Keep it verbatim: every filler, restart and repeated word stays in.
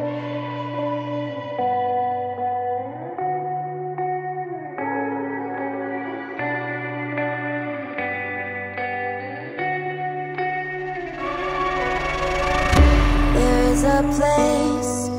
There's a place